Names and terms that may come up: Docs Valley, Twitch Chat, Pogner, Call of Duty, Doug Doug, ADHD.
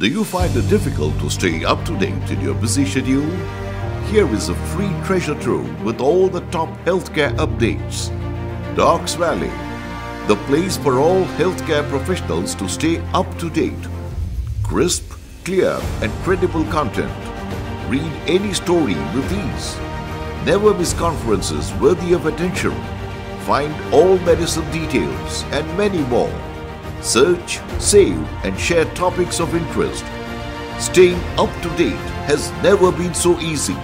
Do you find it difficult to stay up to date in your busy schedule? Here is a free treasure trove with all the top healthcare updates. Docs Valley, the place for all healthcare professionals to stay up to date. Crisp, clear and credible content. Read any story with ease. Never miss conferences worthy of attention. Find all medicine details and many more. Search, save and share topics of interest. Staying up to date has never been so easy.